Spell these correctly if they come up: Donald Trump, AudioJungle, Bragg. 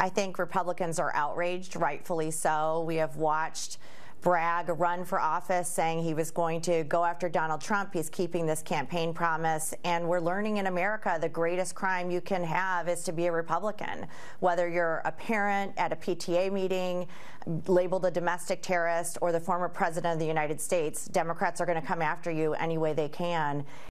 I think Republicans are outraged, rightfully so. We have watched Bragg run for office saying he was going to go after Donald Trump. He's keeping this campaign promise. And we're learning in America the greatest crime you can have is to be a Republican. Whether you're a parent at a PTA meeting, labeled a domestic terrorist, or the former president of the United States, Democrats are going to come after you any way they can.